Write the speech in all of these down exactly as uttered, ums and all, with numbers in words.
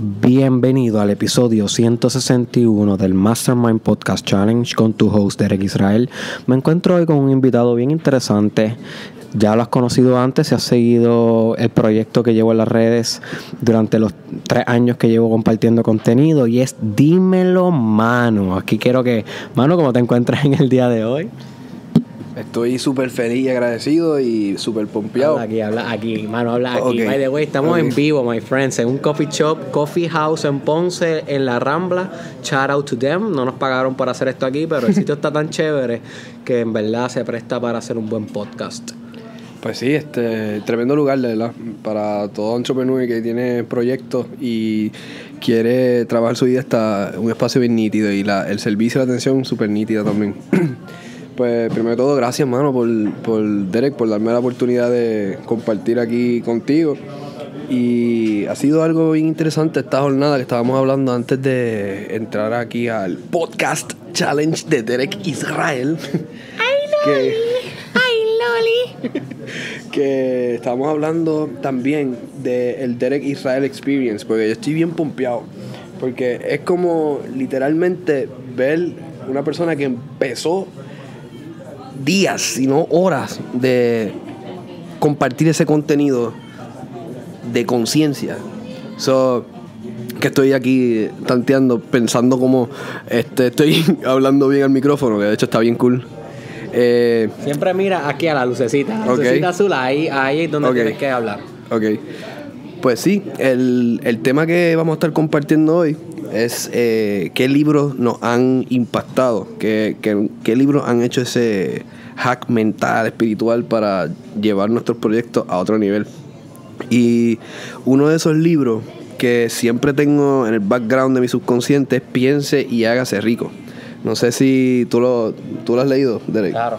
Bienvenido al episodio ciento sesenta y uno del Mastermind Podcast Challenge con tu host Derek Israel. Me encuentro hoy con un invitado bien interesante. Ya lo has conocido antes, si has seguido el proyecto que llevo en las redes durante los tres años que llevo compartiendo contenido, y es Dímelo Manu. Aquí quiero que... Manu, ¿cómo te encuentras en el día de hoy? Estoy súper feliz y agradecido y súper pompeado. Habla aquí, habla aquí, mano, habla aquí. Okay. By the way, estamos okay. en vivo, my friends, en un coffee shop, Coffee House en Ponce, en La Rambla. Shout out to them. No nos pagaron para hacer esto aquí, pero el sitio está tan chévere que en verdad se presta para hacer un buen podcast. Pues sí, este tremendo lugar, de verdad, para todo entrepreneur que tiene proyectos y quiere trabajar su vida. Está un espacio bien nítido y la, el servicio y la atención súper nítida también. Pues primero de todo, gracias, mano, por, por Derek, por darme la oportunidad de compartir aquí contigo. Y ha sido algo bien interesante esta jornada que estábamos hablando antes de entrar aquí al Podcast Challenge de Derek Israel. ¡Ay, Loli! ¡Ay, Loli! Que estábamos hablando también del Derek Israel Experience, porque yo estoy bien pompeado. Porque es como literalmente ver una persona que empezó días, sino horas de compartir ese contenido de conciencia. So, que estoy aquí tanteando, pensando como este, estoy hablando bien al micrófono, que de hecho está bien cool. Eh, Siempre mira aquí a la lucecita, la okay. lucecita azul, ahí, ahí es donde okay. tienes que hablar. Ok. Pues sí, el, el tema que vamos a estar compartiendo hoy es eh, qué libros nos han impactado, qué, qué, qué libros han hecho ese hack mental, espiritual para llevar nuestros proyectos a otro nivel. Y uno de esos libros que siempre tengo en el background de mi subconsciente es Piense y Hágase Rico. No sé si tú lo, tú lo has leído, Derek. Claro.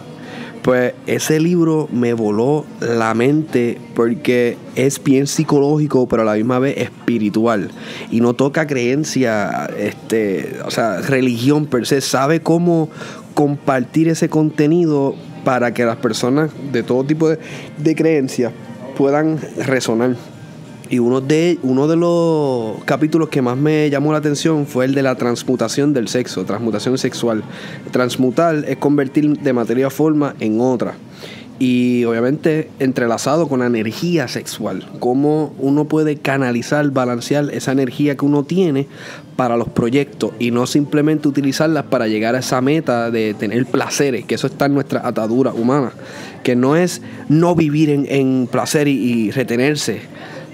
Pues ese libro me voló la mente porque es bien psicológico, pero a la misma vez espiritual. Y no toca creencia, este, o sea, religión per se. Sabe cómo compartir ese contenido para que las personas de todo tipo de, de creencias puedan resonar. Y uno de, uno de los capítulos que más me llamó la atención fue el de la transmutación del sexo, transmutación sexual. Transmutar es convertir de materia a forma en otra. Y obviamente entrelazado con la energía sexual. Cómo uno puede canalizar, balancear esa energía que uno tiene para los proyectos y no simplemente utilizarlas para llegar a esa meta de tener placeres, que eso está en nuestra atadura humana. Que no es no vivir en, en placer y, y retenerse,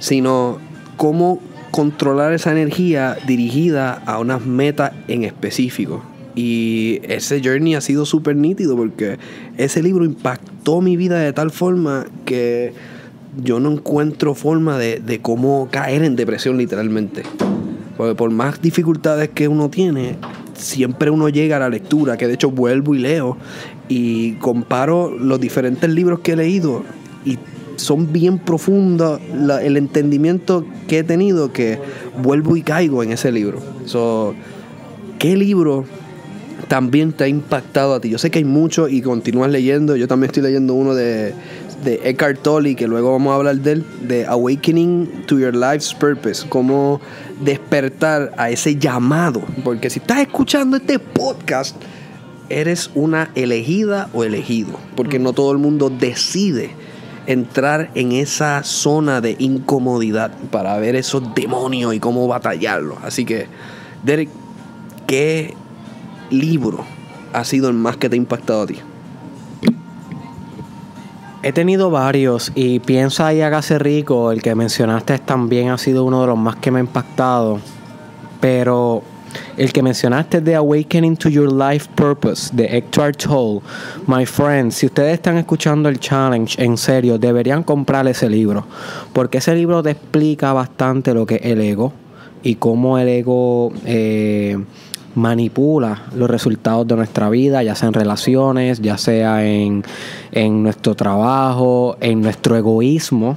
sino cómo controlar esa energía dirigida a unas metas en específico. Y ese journey ha sido súper nítido porque ese libro impactó mi vida de tal forma que yo no encuentro forma de, de cómo caer en depresión literalmente. Porque por más dificultades que uno tiene, siempre uno llega a la lectura, que de hecho vuelvo y leo y comparo los diferentes libros que he leído y son bien profundos la, el entendimiento que he tenido, que vuelvo y caigo en ese libro. So, ¿qué libro también te ha impactado a ti? Yo sé que hay muchos y continúas leyendo. Yo también estoy leyendo uno de, de Eckhart Tolle, que luego vamos a hablar de él, de Awakening to Your Life's Purpose, cómo despertar a ese llamado. Porque si estás escuchando este podcast, eres una elegida o elegido, porque no todo el mundo decide entrar en esa zona de incomodidad para ver esos demonios y cómo batallarlos. Así que, Derek, ¿qué libro ha sido el más que te ha impactado a ti? He tenido varios y Piensa y Hágase Rico, el que mencionaste, también ha sido uno de los más que me ha impactado. Pero el que mencionaste de Awakening to Your Life Purpose, de Eckhart Tolle. My friends, si ustedes están escuchando el challenge, en serio, deberían comprar ese libro. Porque ese libro te explica bastante lo que es el ego y cómo el ego eh, manipula los resultados de nuestra vida, ya sea en relaciones, ya sea en, en nuestro trabajo, en nuestro egoísmo.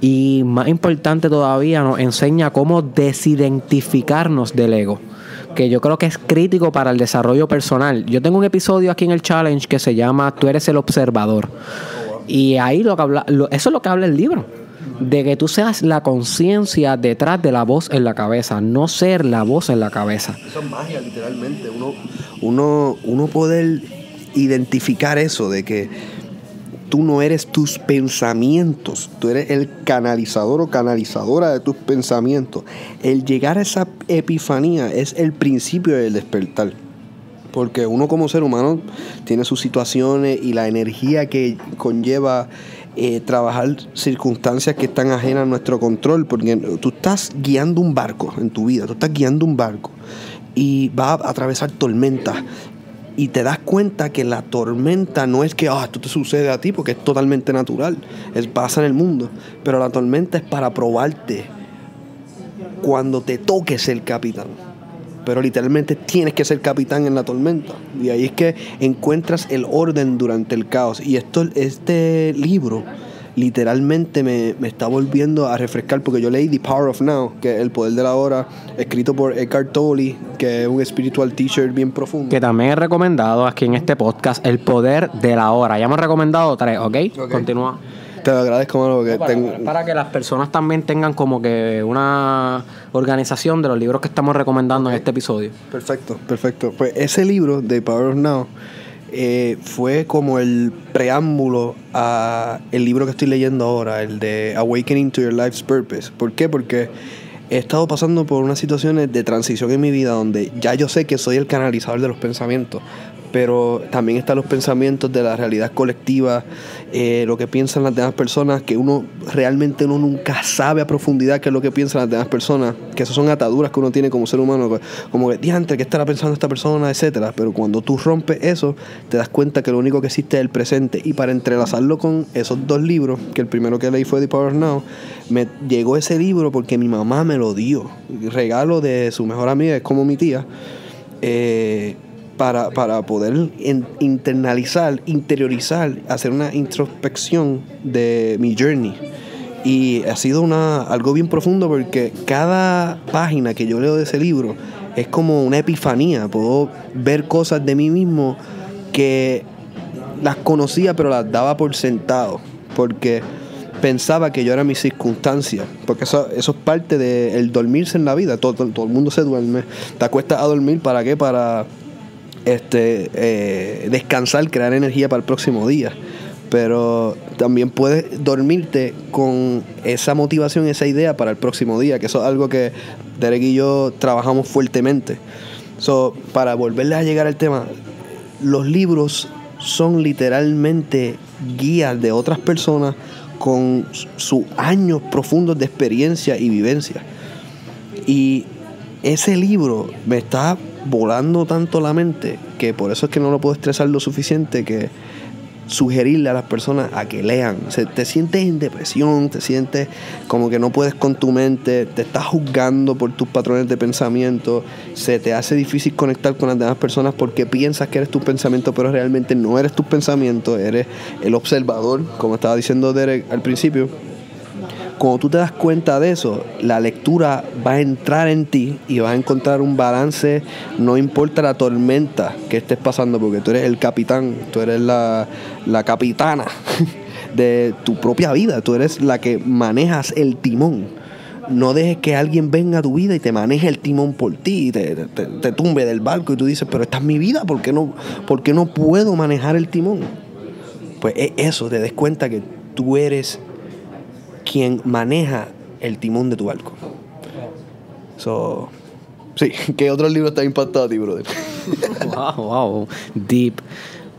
Y más importante todavía, nos enseña cómo desidentificarnos del ego, que yo creo que es crítico para el desarrollo personal. Yo tengo un episodio aquí en el challenge que se llama Tú eres el observador. Y ahí lo que habla, lo, eso es lo que habla el libro. de que tú seas la conciencia detrás de la voz en la cabeza, no ser la voz en la cabeza. Eso es magia, literalmente. Uno, uno, uno poder identificar eso, de que tú no eres tus pensamientos, tú eres el canalizador o canalizadora de tus pensamientos. El llegar a esa epifanía es el principio del despertar. Porque uno como ser humano tiene sus situaciones y la energía que conlleva eh, trabajar circunstancias que están ajenas a nuestro control. Porque tú estás guiando un barco en tu vida, tú estás guiando un barco y va a atravesar tormentas. Y te das cuenta que la tormenta no es que ah, esto te sucede a ti porque es totalmente natural, es, pasa en el mundo. Pero la tormenta es para probarte cuando te toque ser capitán. Pero literalmente tienes que ser capitán en la tormenta. Y ahí es que encuentras el orden durante el caos. Y esto, este libro literalmente me, me está volviendo a refrescar, porque yo leí The Power of Now, que es El Poder de la Hora, escrito por Eckhart Tolle, que es un spiritual teacher bien profundo. Que también he recomendado aquí en este podcast, El Poder de la Hora. Ya hemos recomendado tres, ¿ok? okay. Continúa. Te lo agradezco, mano, porque no, para, tengo... para que las personas también tengan como que una organización de los libros que estamos recomendando okay. en este episodio. Perfecto, perfecto. Pues ese libro, The Power of Now, eh, fue como el preámbulo a el libro que estoy leyendo ahora, el de Awakening to Your Life's Purpose. ¿Por qué? Porque he estado pasando por unas situaciones de transición en mi vida donde ya yo sé que soy el canalizador de los pensamientos, pero también están los pensamientos de la realidad colectiva, eh, lo que piensan las demás personas, que uno realmente uno nunca sabe a profundidad qué es lo que piensan las demás personas, que esas son ataduras que uno tiene como ser humano, como que, diantre, ¿qué estará pensando esta persona?, etcétera. Pero cuando tú rompes eso, te das cuenta que lo único que existe es el presente. Y para entrelazarlo con esos dos libros, que el primero que leí fue The Power of Now, me llegó ese libro porque mi mamá me lo dio, el regalo de su mejor amiga, es como mi tía, eh... Para, para poder in, internalizar, interiorizar, hacer una introspección de mi journey. Y ha sido una, algo bien profundo, porque cada página que yo leo de ese libro es como una epifanía. Puedo ver cosas de mí mismo que las conocía pero las daba por sentado, porque pensaba que yo era mis circunstancias, porque eso, eso es parte del dormirse en la vida. Todo, todo, todo el mundo se duerme. Te acuestas a dormir, ¿para qué? Para... Este, eh, descansar, crear energía para el próximo día. Pero también puedes dormirte con esa motivación, esa idea para el próximo día, que eso es algo que Derek y yo trabajamos fuertemente. So, para volverles a llegar al tema, los libros son literalmente guías de otras personas con sus años profundos de experiencia y vivencia. Y ese libro me está volando tanto la mente, que por eso es que no lo puedo estresar lo suficiente, que sugerirle a las personas a que lean. O sea, te sientes en depresión, te sientes como que no puedes con tu mente, te estás juzgando por tus patrones de pensamiento, se te hace difícil conectar con las demás personas porque piensas que eres tus pensamientos, pero realmente no eres tus pensamientos, eres el observador, como estaba diciendo Derek al principio. Cuando tú te das cuenta de eso, la lectura va a entrar en ti y vas a encontrar un balance, no importa la tormenta que estés pasando, porque tú eres el capitán, tú eres la, la capitana de tu propia vida, tú eres la que manejas el timón. No dejes que alguien venga a tu vida y te maneje el timón por ti, y te, te, te tumbe del barco y tú dices, pero esta es mi vida, ¿por qué no, por qué no puedo manejar el timón? Pues es eso, te des cuenta que tú eres quien maneja el timón de tu barco. So, sí, ¿qué otro libro te ha impactado a ti, brother? Wow, wow, deep.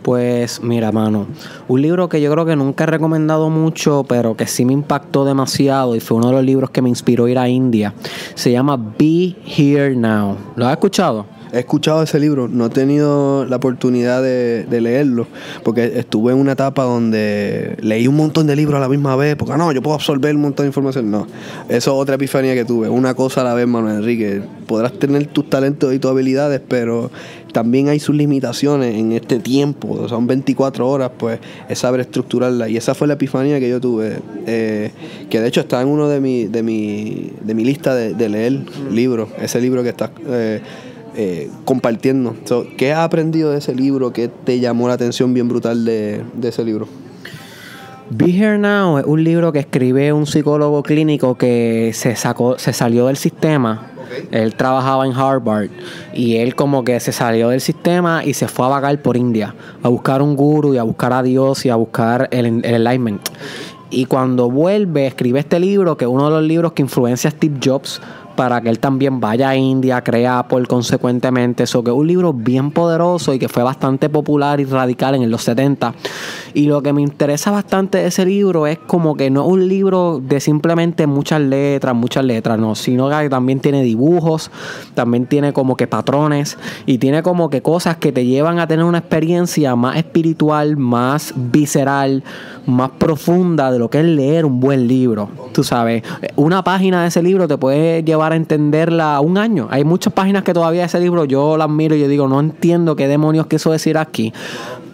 Pues mira, mano, un libro que yo creo que nunca he recomendado mucho, pero que sí me impactó demasiado y fue uno de los libros que me inspiró a ir a India, se llama Be Here Now. ¿Lo has escuchado? He escuchado ese libro, no he tenido la oportunidad de, de leerlo, porque estuve en una etapa donde leí un montón de libros a la misma vez, porque no, yo puedo absorber un montón de información. No, eso es otra epifanía que tuve, una cosa a la vez, Manuel Enrique. Podrás tener tus talentos y tus habilidades, pero también hay sus limitaciones en este tiempo, o sea, son veinticuatro horas, pues es saber estructurarla. Y esa fue la epifanía que yo tuve, eh, que de hecho está en uno de mi, de mi, de mi lista de, de leer libros, ese libro que está... Eh, Eh, compartiendo. So, ¿qué has aprendido de ese libro? ¿Qué te llamó la atención bien brutal de, de ese libro? Be Here Now es un libro que escribe un psicólogo clínico que se sacó, se salió del sistema. Okay. Él trabajaba en Harvard y él como que se salió del sistema y se fue a vagar por India, a buscar un gurú y a buscar a Dios y a buscar el, el enlightenment. Y cuando vuelve, escribe este libro, que es uno de los libros que influencia a Steve Jobs para que él también vaya a India, crea Apple consecuentemente. Eso que es un libro bien poderoso y que fue bastante popular y radical en los setenta. Y lo que me interesa bastante de ese libro es como que no es un libro de simplemente muchas letras, muchas letras, no, sino que también tiene dibujos, también tiene como que patrones y tiene como que cosas que te llevan a tener una experiencia más espiritual, más visceral, más profunda de lo que es leer un buen libro. Tú sabes, una página de ese libro te puede llevar para entenderla un año. Hay muchas páginas que todavía ese libro yo las miro y yo digo, no entiendo qué demonios quiso decir aquí.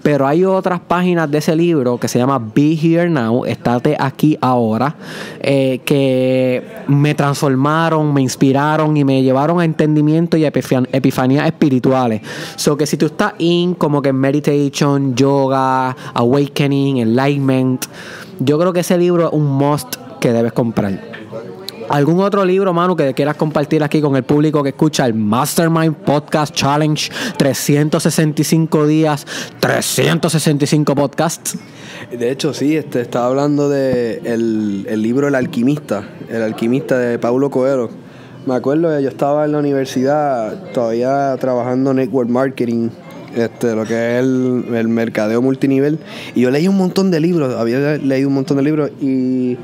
Pero hay otras páginas de ese libro que se llama Be Here Now, estate aquí ahora, eh, que me transformaron, me inspiraron y me llevaron a entendimiento y a epifanías espirituales. So que si tú estás in como que en meditation, yoga, awakening, enlightenment, yo creo que ese libro es un must que debes comprar. ¿Algún otro libro, Manu, que quieras compartir aquí con el público que escucha el Mastermind Podcast Challenge? trescientos sesenta y cinco días, trescientos sesenta y cinco podcasts. De hecho, sí, este, estaba hablando de el, el libro El Alquimista, El Alquimista de Paulo Coelho. Me acuerdo, yo estaba en la universidad todavía trabajando en network marketing, este, lo que es el, el mercadeo multinivel, y yo leí un montón de libros, había leído un montón de libros y...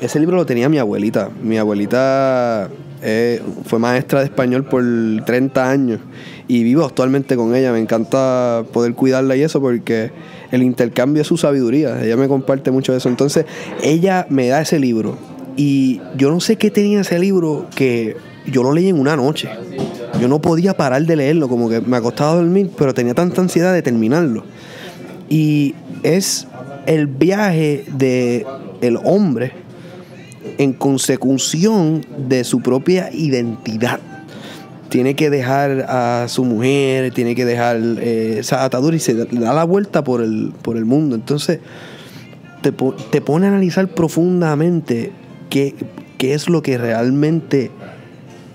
Ese libro lo tenía mi abuelita. Mi abuelita eh, fue maestra de español por treinta años y vivo actualmente con ella. Me encanta poder cuidarla y eso porque el intercambio es su sabiduría. Ella me comparte mucho de eso. Entonces, ella me da ese libro y yo no sé qué tenía ese libro que yo lo leí en una noche. Yo no podía parar de leerlo, como que me acostaba a dormir, pero tenía tanta ansiedad de terminarlo. Y es el viaje del hombre en consecución de su propia identidad. Tiene que dejar a su mujer, tiene que dejar eh, esa atadura y se da, da la vuelta por el, por el mundo. Entonces te, te pone a analizar profundamente qué, qué es lo que realmente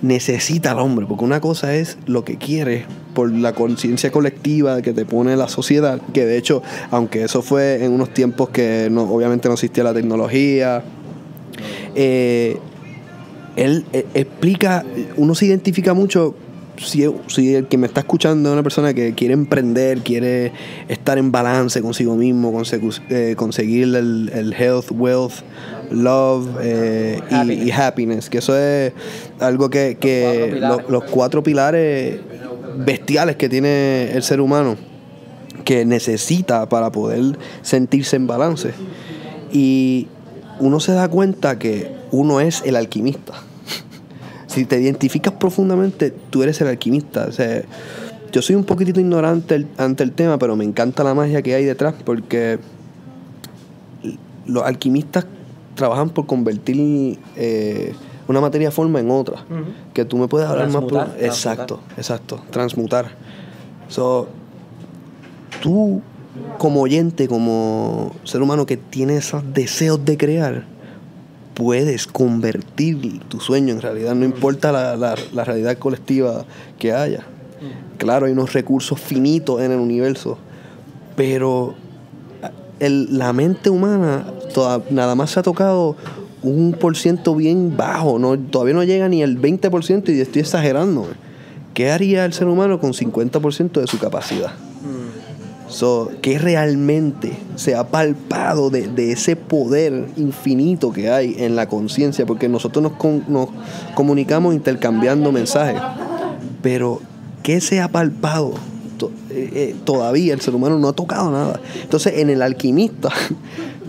necesita el hombre, porque una cosa es lo que quiere por la conciencia colectiva que te pone la sociedad, que de hecho, aunque eso fue en unos tiempos que no, obviamente no existía la tecnología, Eh, él eh, explica, uno se identifica mucho si, si el que me está escuchando es una persona que quiere emprender, quiere estar en balance consigo mismo, conseguir, eh, conseguir el, el health, wealth, love eh, happiness. Y, y happiness, que eso es algo que, que los, cuatro lo, los cuatro pilares bestiales que tiene el ser humano que necesita para poder sentirse en balance. Y uno se da cuenta que uno es el alquimista. Si te identificas profundamente, tú eres el alquimista. O sea, yo soy un poquitito ignorante el, ante el tema, pero me encanta la magia que hay detrás, porque los alquimistas trabajan por convertir eh, una materia forma en otra. Uh-huh. Que tú me puedes hablar transmutar, más... Por... Exacto, transmutar. exacto. Transmutar. So, tú... como oyente, como ser humano que tiene esos deseos de crear, puedes convertir tu sueño en realidad, no importa la, la, la realidad colectiva que haya. Claro, hay unos recursos finitos en el universo, pero el, la mente humana toda, nada más se ha tocado un por ciento bien bajo, no, todavía no llega ni el veinte por ciento y estoy exagerando. ¿Qué haría el ser humano con cincuenta por ciento de su capacidad? So, que realmente se ha palpado de, de ese poder infinito que hay en la conciencia, porque nosotros nos, con, nos comunicamos intercambiando mensajes, pero ¿qué se ha palpado? To, eh, eh, todavía el ser humano no ha tocado nada. Entonces, en El Alquimista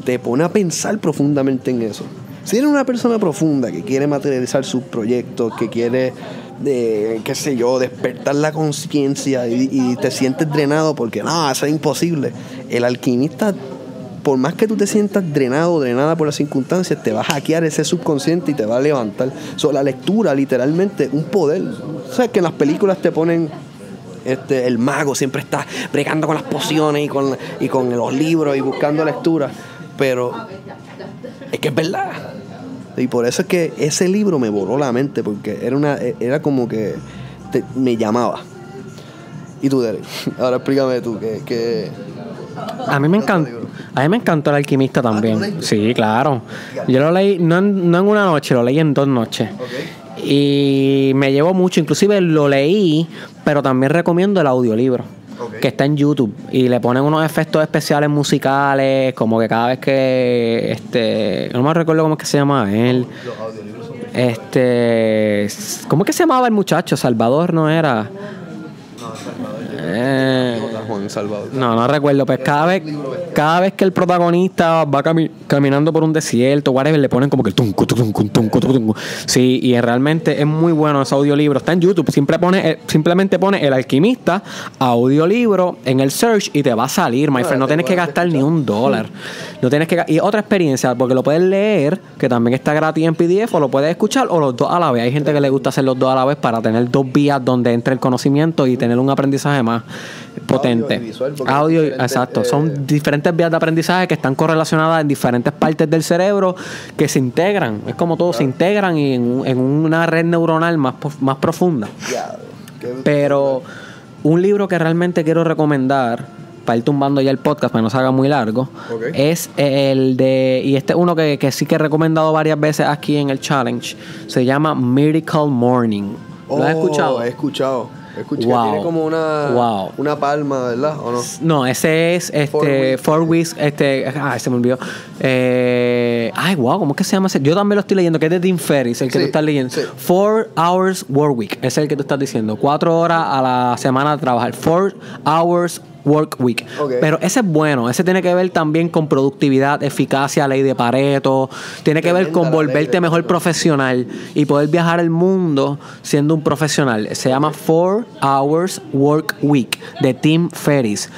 te pone a pensar profundamente en eso. Si eres una persona profunda que quiere materializar sus proyectos, que quiere... de, qué sé yo, despertar la conciencia y, y te sientes drenado porque no, eso es imposible. El alquimista, por más que tú te sientas drenado o drenada por las circunstancias, te va a hackear ese subconsciente y te va a levantar. So, la lectura, literalmente, un poder. O sea, que en las películas te ponen este, el mago siempre está bregando con las pociones y con, y con los libros y buscando lectura. pero es que es verdad. Y por eso es que ese libro me voló la mente, porque era una era como que te, me llamaba. Y tú, Derek, ahora explícame tú que, que... A mí me encanta. A mí me encantó El Alquimista también. Sí, claro. Yo lo leí no en, no en una noche, lo leí en dos noches. Okay. Y me llevó mucho. Inclusive lo leí, pero también recomiendo el audiolibro, okay, que está en YouTube. Y le ponen unos efectos especiales musicales, como que cada vez que... este No me recuerdo cómo es que se llama él. Los audiolibros son... Este... ¿Cómo es que se llamaba el muchacho? Salvador, ¿no era? No, Salvador. Eh, no, no recuerdo. Pues cada vez, cada vez que el protagonista va cami caminando por un desierto, whatever, le ponen como que el tunco, tunco, tunco, tunco. Sí, y realmente es muy bueno ese audiolibro. Está en YouTube. Siempre pone, simplemente pone El Alquimista, audiolibro en el search y te va a salir, my friend. No tienes que gastar ni un dólar. No tienes que Y otra experiencia, porque lo puedes leer, que también está gratis en P D F, o lo puedes escuchar, o los dos a la vez. Hay gente que le gusta hacer los dos a la vez para tener dos vías donde entre el conocimiento y tener un aprendizaje más potente. Audio, visual, audio exacto. Eh, Son diferentes vías de aprendizaje que están correlacionadas en diferentes partes del cerebro que se integran. Es como todo, claro, se integran y en, en una red neuronal más, más profunda. Yeah. Pero un libro que realmente quiero recomendar, para ir tumbando ya el podcast para que no se haga muy largo, okay, es el de... Y este es uno que, que sí que he recomendado varias veces aquí en el challenge. Se llama Miracle Morning. ¿Lo has escuchado? Oh, he escuchado. Escuché, wow, que tiene como una, wow, una palma, ¿verdad? ¿O no? No, ese es este Four Weeks. Four Weeks este, ay, se me olvidó. Eh, ay, wow, ¿cómo es que se llama ese? Yo también lo estoy leyendo, que es de Tim Ferriss, el que sí, tú estás leyendo. Sí. four hours Workweek, es el que tú estás diciendo. Cuatro horas a la semana de trabajar. four hours Workweek. Okay. Pero ese es bueno. Ese tiene que ver también con productividad, eficacia, ley de Pareto. Tiene que ver con volverte mejor profesional y poder viajar el mundo siendo un profesional. Se llama four hours Workweek de Tim Ferriss.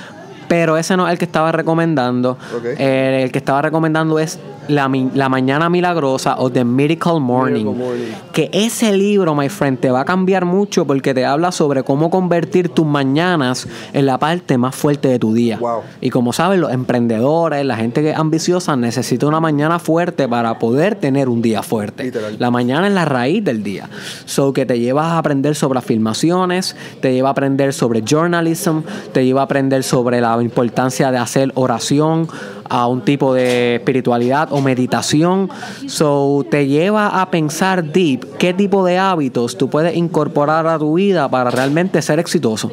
Pero ese no es el que estaba recomendando. Okay. Eh, el que estaba recomendando es La, la Mañana Milagrosa o The Miracle Morning. Miracle Morning. Que ese libro, my friend, te va a cambiar mucho porque te habla sobre cómo convertir tus mañanas en la parte más fuerte de tu día. Wow. Y como saben, los emprendedores, la gente que es ambiciosa, necesita una mañana fuerte para poder tener un día fuerte. Literal. La mañana es la raíz del día. So que te llevas a aprender sobre afirmaciones, te lleva a aprender sobre journalism, te lleva a aprender sobre la importancia de hacer oración a un tipo de espiritualidad o meditación. So, te lleva a pensar deep qué tipo de hábitos tú puedes incorporar a tu vida para realmente ser exitoso.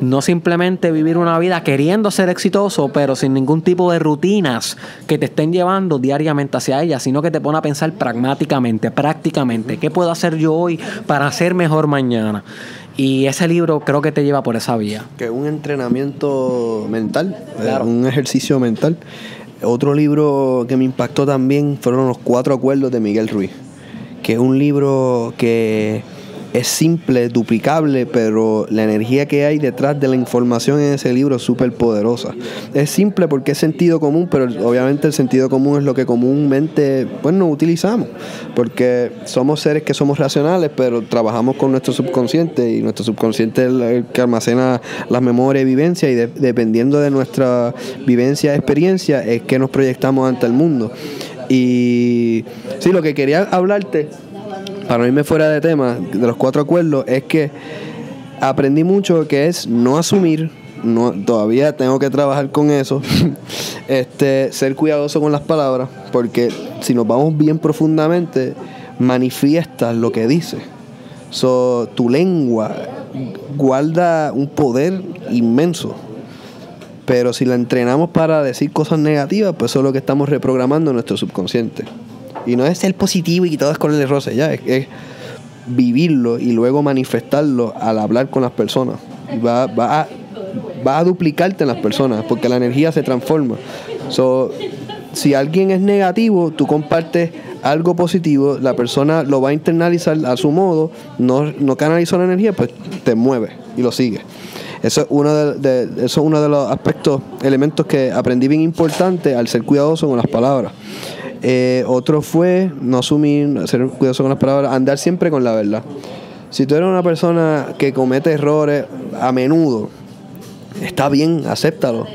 No simplemente vivir una vida queriendo ser exitoso, pero sin ningún tipo de rutinas que te estén llevando diariamente hacia ella, sino que te pone a pensar pragmáticamente, prácticamente, ¿qué puedo hacer yo hoy para ser mejor mañana? Y ese libro creo que te lleva por esa vía. Que es un entrenamiento mental, claro, un ejercicio mental. Otro libro que me impactó también fueron Los Cuatro Acuerdos de Miguel Ruiz, que es un libro que es simple, duplicable, pero la energía que hay detrás de la información en ese libro es súper poderosa. Es simple porque es sentido común, pero obviamente el sentido común es lo que comúnmente, pues, no utilizamos, porque somos seres que somos racionales, pero trabajamos con nuestro subconsciente, y nuestro subconsciente es el que almacena las memorias y vivencias, y de, dependiendo de nuestra vivencia, experiencia, es que nos proyectamos ante el mundo. Y sí, lo que quería hablarte, para irme fuera de tema, de Los Cuatro Acuerdos, es que aprendí mucho que es no asumir, no, todavía tengo que trabajar con eso, este, ser cuidadoso con las palabras, porque si nos vamos bien profundamente, manifiestas lo que dices. So, tu lengua guarda un poder inmenso. Pero si la entrenamos para decir cosas negativas, pues eso es lo que estamos reprogramando en nuestro subconsciente. Y no es ser positivo y todo es color de rosa, ya, es, es vivirlo y luego manifestarlo al hablar con las personas. Y va, va, a, va a duplicarte en las personas porque la energía se transforma. So, si alguien es negativo, tú compartes algo positivo, la persona lo va a internalizar a su modo, no, no canalizó la energía, pues te mueve y lo sigue. Eso es uno de, de, eso es uno de los aspectos, elementos que aprendí bien importante al ser cuidadoso con las palabras. Eh, otro fue no asumir, ser cuidadoso con las palabras, andar siempre con la verdad. Si tú eres una persona que comete errores a menudo, está bien, acéptalo.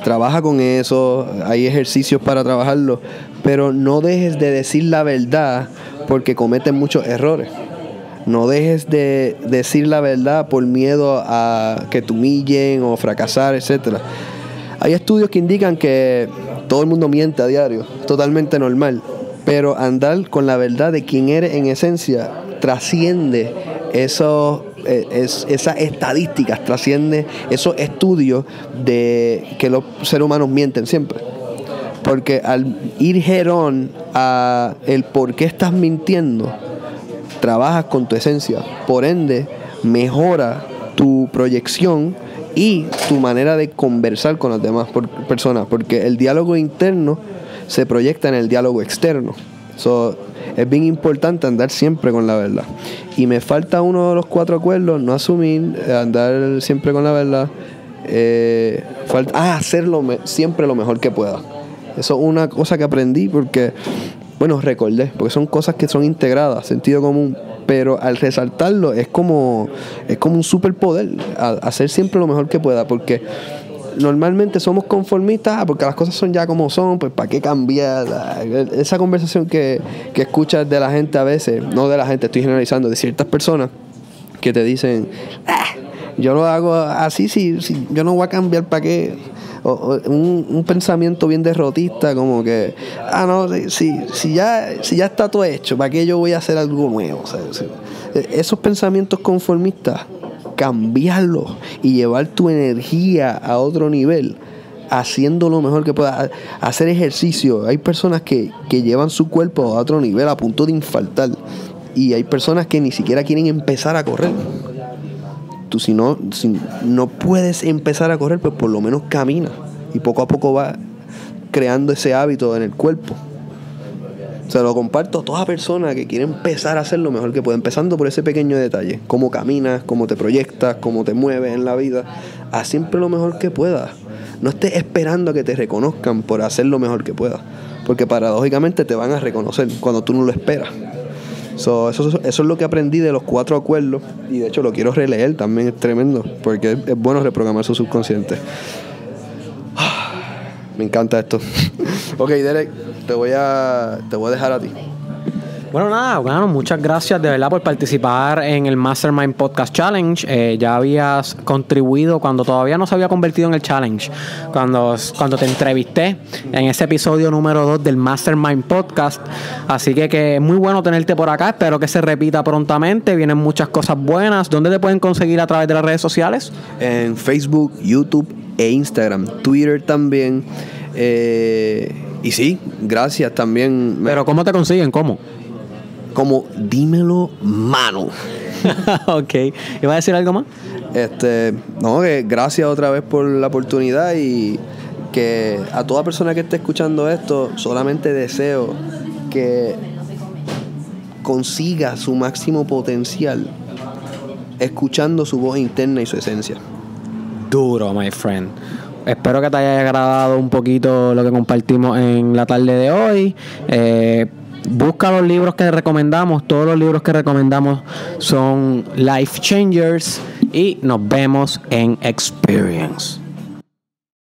trabaja con eso, hay ejercicios para trabajarlo, pero no dejes de decir la verdad porque cometen muchos errores. No dejes de decir la verdad por miedo a que te humillen o fracasar, etcétera. Hay estudios que indican que todo el mundo miente a diario, totalmente normal, pero andar con la verdad de quién eres en esencia trasciende esos, es, esas estadísticas, trasciende esos estudios de que los seres humanos mienten siempre. Porque al ir jerón a el por qué estás mintiendo, trabajas con tu esencia, por ende mejora tu proyección y tu manera de conversar con las demás por, personas, porque el diálogo interno se proyecta en el diálogo externo. So, es bien importante andar siempre con la verdad. Y me falta uno de los cuatro acuerdos: no asumir, andar siempre con la verdad, eh, falta, ah, hacer lo me, siempre lo mejor que pueda. Eso es una cosa que aprendí porque, bueno, recordé, porque son cosas que son integradas, sentido común, pero al resaltarlo es como, es como un superpoder, a, hacer siempre lo mejor que pueda, porque normalmente somos conformistas porque las cosas son ya como son, pues ¿para qué cambiar? Esa conversación que, que escuchas de la gente a veces, no de la gente, estoy generalizando, de ciertas personas que te dicen, ah, yo lo hago así, si, si yo no voy a cambiar, ¿para qué? O, o, un, un pensamiento bien derrotista, como que, ah, no, si, si, ya, si ya está todo hecho, ¿para qué yo voy a hacer algo nuevo? O sea, esos pensamientos conformistas, cambiarlos y llevar tu energía a otro nivel, haciendo lo mejor que puedas, hacer ejercicio. Hay personas que, que llevan su cuerpo a otro nivel a punto de infartar, y hay personas que ni siquiera quieren empezar a correr. Tú si no, si no puedes empezar a correr, pues por lo menos camina, y poco a poco va creando ese hábito en el cuerpo. Se lo comparto a toda persona que quiere empezar a hacer lo mejor que puede, empezando por ese pequeño detalle: cómo caminas, cómo te proyectas, cómo te mueves en la vida. Haz siempre lo mejor que puedas. No estés esperando a que te reconozcan por hacer lo mejor que puedas, porque paradójicamente te van a reconocer cuando tú no lo esperas. So, eso, eso, eso es lo que aprendí de los cuatro acuerdos, y de hecho lo quiero releer también, es tremendo, porque es, es bueno reprogramar su subconsciente. Me encanta esto. Ok, Derek, te voy a te voy a dejar a ti. Bueno, nada, bueno, muchas gracias de verdad por participar en el Mastermind Podcast Challenge. Eh, ya habías contribuido cuando todavía no se había convertido en el challenge, cuando, cuando te entrevisté en ese episodio número dos del Mastermind Podcast. Así que, que es muy bueno tenerte por acá. Espero que se repita prontamente. Vienen muchas cosas buenas. ¿Dónde te pueden conseguir a través de las redes sociales? En Facebook, YouTube e Instagram. Twitter también. Eh, y sí, gracias también. Pero ¿cómo te consiguen? ¿Cómo? Como Dímelo Manu. Ok. ¿Ibas a decir algo más? Este, no, que gracias otra vez por la oportunidad, y que a toda persona que esté escuchando esto, solamente deseo que consiga su máximo potencial escuchando su voz interna y su esencia. Duro, my friend. Espero que te haya agradado un poquito lo que compartimos en la tarde de hoy. Eh... Busca los libros que recomendamos. Todos los libros que recomendamos son life changers, y nos vemos en Experience.